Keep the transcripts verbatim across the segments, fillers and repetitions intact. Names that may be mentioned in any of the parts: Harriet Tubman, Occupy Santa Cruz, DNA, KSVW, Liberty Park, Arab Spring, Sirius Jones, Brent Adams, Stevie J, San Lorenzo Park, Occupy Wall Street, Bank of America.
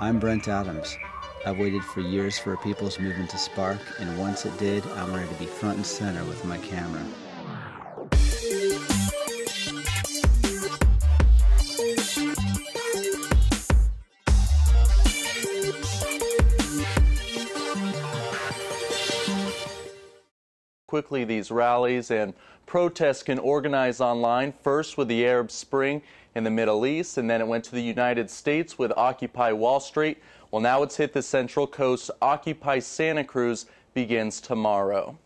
I'm Brent Adams. I've waited for years for a people's movement to spark, and once it did, I wanted to be front and center with my camera. Quickly, these rallies and protests can organize online, first with the Arab Spring in the Middle East, and then it went to the United States with Occupy Wall Street. Well, now it's hit the Central Coast. Occupy Santa Cruz begins tomorrow.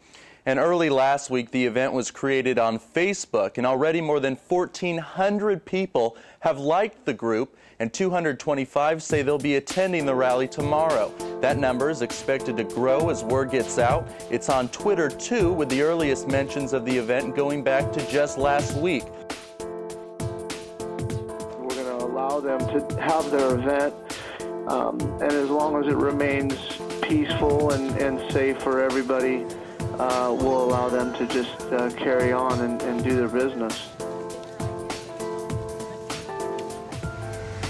And early last week, the event was created on Facebook, and already more than fourteen hundred people have liked the group, and two hundred twenty-five say they'll be attending the rally tomorrow. That number is expected to grow as word gets out. It's on Twitter, too, with the earliest mentions of the event going back to just last week. We're going to allow them to have their event, um, and as long as it remains peaceful and, and safe for everybody, Uh, we'll allow them to just uh, carry on and, and do their business.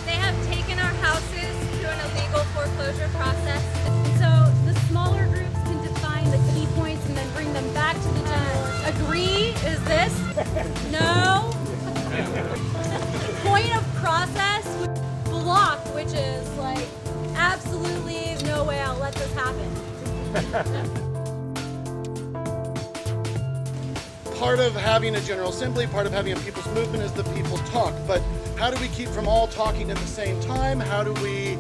They have taken our houses through an illegal foreclosure process. So the smaller groups can define the key points and then bring them back to the general. Agree is this? No. Point of process, block, which is like absolutely no way I'll let this happen. Part of having a General Assembly, part of having a people's movement is the people talk, but how do we keep from all talking at the same time? How do we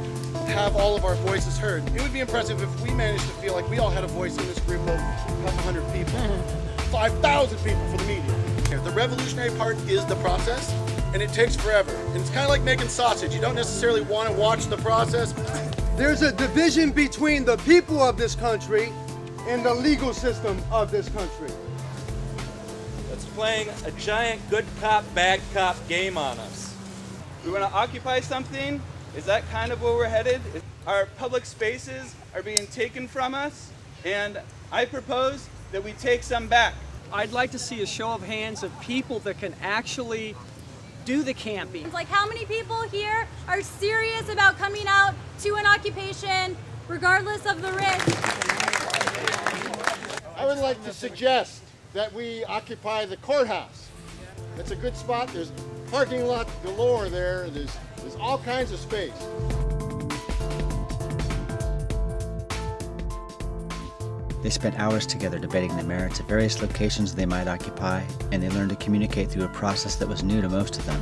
have all of our voices heard? It would be impressive if we managed to feel like we all had a voice in this group of a couple hundred people, five thousand people for the media. The revolutionary part is the process, and it takes forever. And it's kind of like making sausage. You don't necessarily want to watch the process. There's a division between the people of this country and the legal system of this country. It's playing a giant good cop, bad cop game on us. We want to occupy something? Is that kind of where we're headed? Our public spaces are being taken from us, and I propose that we take some back. I'd like to see a show of hands of people that can actually do the camping. Like, how many people here are serious about coming out to an occupation, regardless of the risk? I would like to suggest that we occupy the courthouse. It's a good spot. There's parking lot galore there. There's, there's all kinds of space. They spent hours together debating the merits of various locations they might occupy, and they learned to communicate through a process that was new to most of them.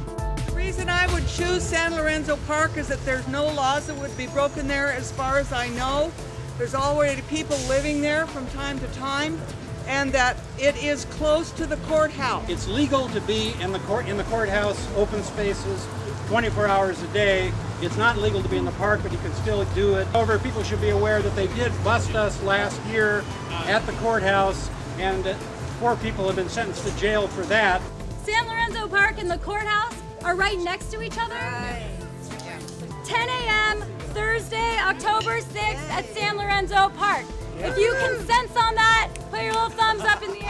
The reason I would choose San Lorenzo Park is that there's no laws that would be broken there as far as I know. There's already people living there from time to time, and that it is close to the courthouse. It's legal to be in the court in the courthouse, open spaces, twenty-four hours a day. It's not legal to be in the park, but you can still do it. However, people should be aware that they did bust us last year at the courthouse, and four people have been sentenced to jail for that. San Lorenzo Park and the courthouse are right next to each other. Right. Yeah. ten a m Thursday, October sixth at San Lorenzo Park. If you can sense on that, put your little thumbs up in the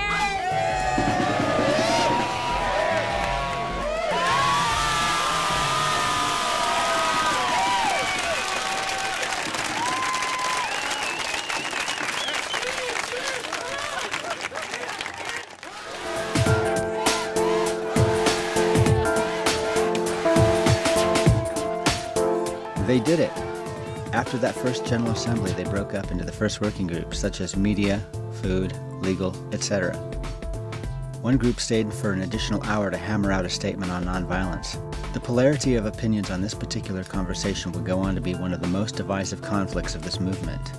air. They did it. After that first General Assembly, they broke up into the first working groups, such as media, food, legal, et cetera. One group stayed for an additional hour to hammer out a statement on nonviolence. The polarity of opinions on this particular conversation would go on to be one of the most divisive conflicts of this movement.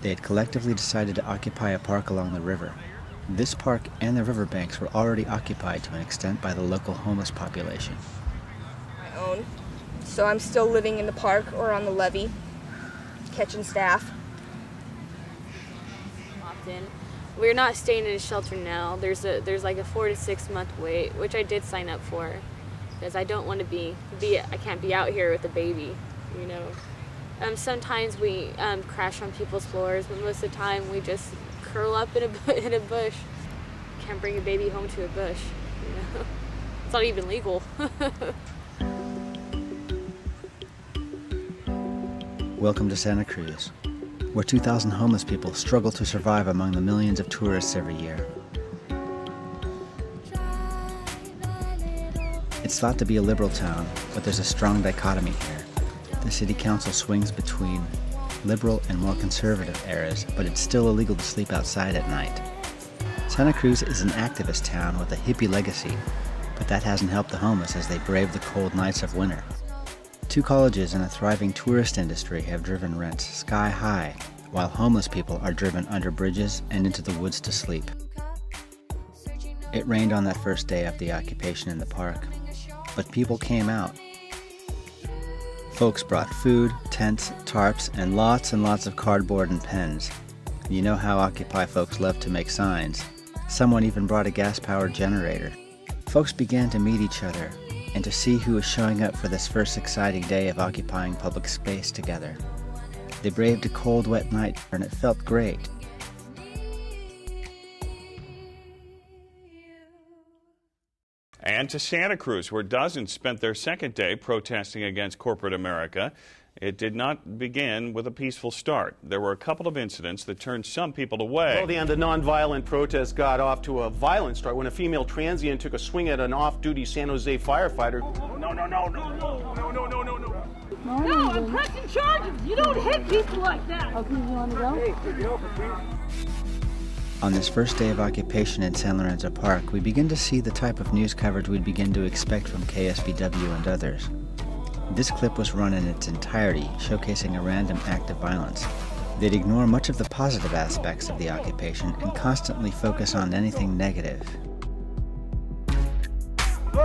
They had collectively decided to occupy a park along the river. This park and the riverbanks were already occupied to an extent by the local homeless population. I own, so I'm still living in the park or on the levee, catching staff. Often, we're not staying in a shelter now. There's a there's like a four to six month wait, which I did sign up for, because I don't want to be be I can't be out here with a baby, you know. Um, sometimes we um, crash on people's floors, but most of the time we just curl up in a, in a bush. can't bring a baby home to a bush, you know? It's not even legal. Welcome to Santa Cruz, where two thousand homeless people struggle to survive among the millions of tourists every year. It's thought to be a liberal town, but there's a strong dichotomy here. The city council swings between liberal and more conservative eras, but it's still illegal to sleep outside at night. Santa Cruz is an activist town with a hippie legacy, but that hasn't helped the homeless as they brave the cold nights of winter. Two colleges and a thriving tourist industry have driven rents sky high, while homeless people are driven under bridges and into the woods to sleep. It rained on that first day of the occupation in the park, but people came out. Folks brought food, tents, tarps, and lots and lots of cardboard and pens. You know how Occupy folks love to make signs. Someone even brought a gas-powered generator. Folks began to meet each other, and to see who was showing up for this first exciting day of occupying public space together. They braved a cold, wet night, and it felt great. And to Santa Cruz, where dozens spent their second day protesting against corporate America. It did not begin with a peaceful start. There were a couple of incidents that turned some people away. Well, the end of nonviolent protests got off to a violent start when a female transient took a swing at an off-duty San Jose firefighter. No, no, no, no, no, no, no, no, no, no. No, I'm pressing charges. You don't hit people like that. Okay, you want to go? On this first day of occupation in San Lorenzo Park, we begin to see the type of news coverage we'd begin to expect from K S V W and others. This clip was run in its entirety, showcasing a random act of violence. They'd ignore much of the positive aspects of the occupation and constantly focus on anything negative. You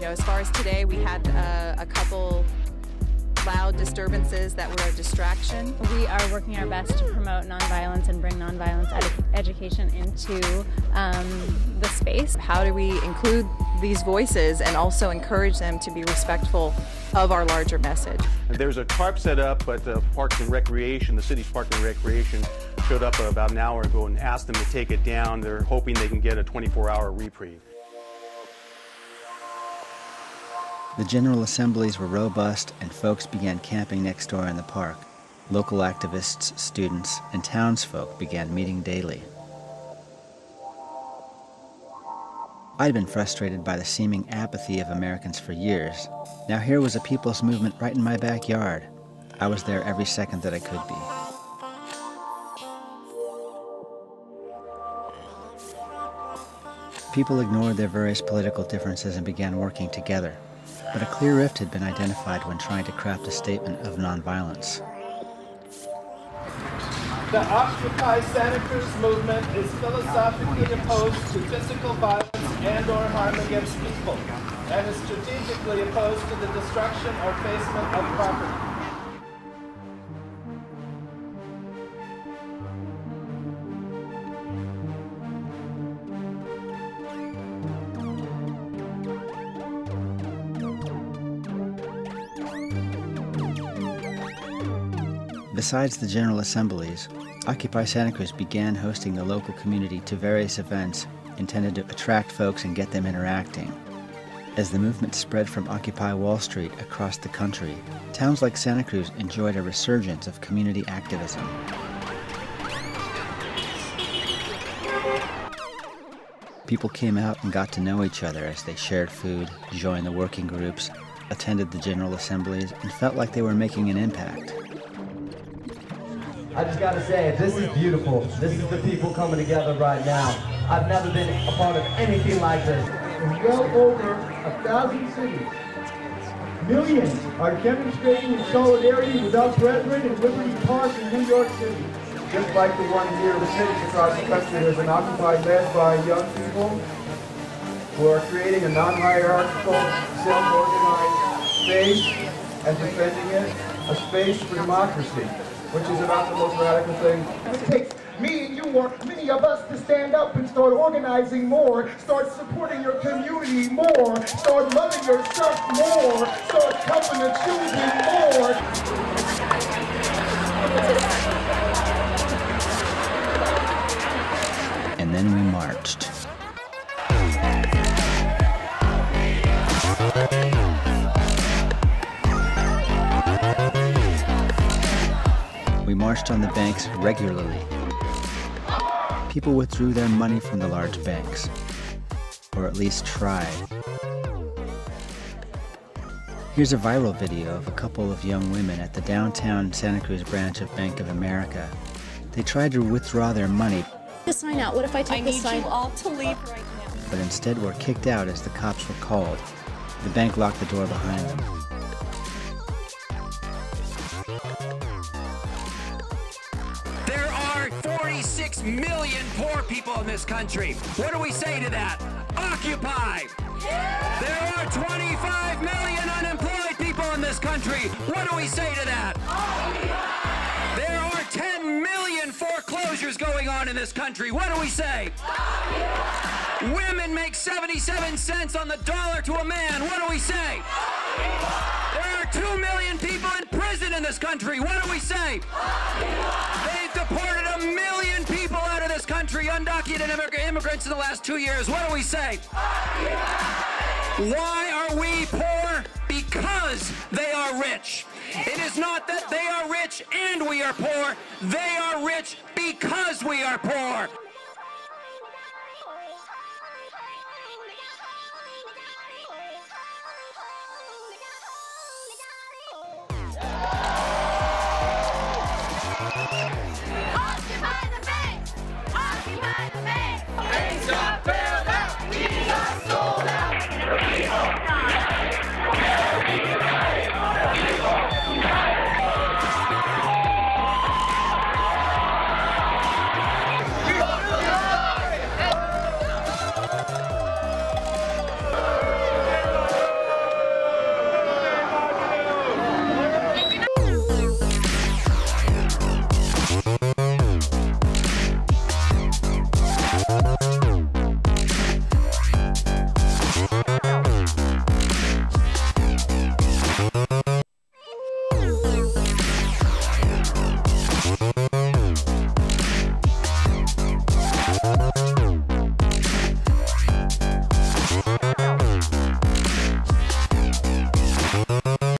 know, as far as today, we had uh, a couple loud disturbances that were a distraction. We are working our best to promote nonviolence and bring nonviolence edu education into um, the space. How do we include these voices and also encourage them to be respectful of our larger message? There's a tarp set up, but the Parks and Recreation, the city's Parks and Recreation, showed up about an hour ago and asked them to take it down. They're hoping they can get a twenty-four hour reprieve. The general assemblies were robust, and folks began camping next door in the park. Local activists, students, and townsfolk began meeting daily. I'd been frustrated by the seeming apathy of Americans for years. Now here was a people's movement right in my backyard. I was there every second that I could be. People ignored their various political differences and began working together. But a clear rift had been identified when trying to craft a statement of nonviolence. The Occupy Santa Cruz movement is philosophically opposed to physical violence and or harm against people, and is strategically opposed to the destruction or effacement of property. Besides the General Assemblies, Occupy Santa Cruz began hosting the local community to various events intended to attract folks and get them interacting. As the movement spread from Occupy Wall Street across the country, towns like Santa Cruz enjoyed a resurgence of community activism. People came out and got to know each other as they shared food, joined the working groups, attended the General Assemblies, and felt like they were making an impact. I just gotta say, this is beautiful. This is the people coming together right now. I've never been a part of anything like this. In well over a thousand cities, millions are demonstrating in solidarity with our brethren in Liberty Park in New York City. Just like the one here in the cities across the country, there's an Occupy led by young people who are creating a non-hierarchical, self-organized space and defending it, a space for democracy, which is about the most radical thing. It takes me and you or many of us to stand up and start organizing more, start supporting your community more, start loving yourself more, start helping the children more. marched on the banks regularly. People withdrew their money from the large banks, or at least tried. Here's a viral video of a couple of young women at the downtown Santa Cruz branch of Bank of America. They tried to withdraw their money. The sign out. What if I take I the sign? I need you all to leave right now. But instead were kicked out as the cops were called. The bank locked the door behind them. There are forty-six million poor people in this country. What do we say to that? Occupy! Yeah. There are twenty-five million unemployed people in this country. What do we say to that? Occupy! There are ten million foreclosures going on in this country. What do we say? Occupy! Women make seventy-seven cents on the dollar to a man. What do we say? Occupy! There are two million people in prison in this country. What do we say? Occupy! They've deported a million people out of this country, undocumented immigrants in the last two years. What do we say? Occupy! Why are we poor? Because they are rich. It is not that they are rich and we are poor. They are rich because we are poor.